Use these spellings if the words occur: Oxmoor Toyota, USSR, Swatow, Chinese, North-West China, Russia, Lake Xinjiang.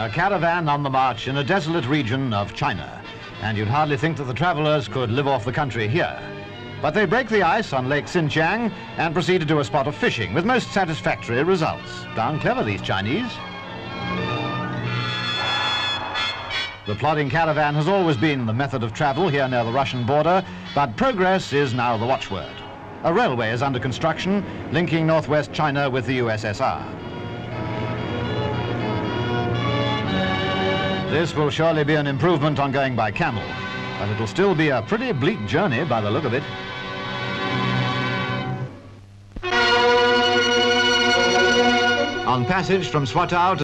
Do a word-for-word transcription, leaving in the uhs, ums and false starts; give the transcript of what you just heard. A caravan on the march in a desolate region of China, and you'd hardly think that the travelers could live off the country here. But they break the ice on Lake Xinjiang and proceed to do a spot of fishing with most satisfactory results. Darn clever, these Chinese. The plodding caravan has always been the method of travel here near the Russian border, but progress is now the watchword. A railway is under construction, linking northwest China with the U S S R. This will surely be an improvement on going by camel, but it'll still be a pretty bleak journey by the look of it. On passage from Swatow to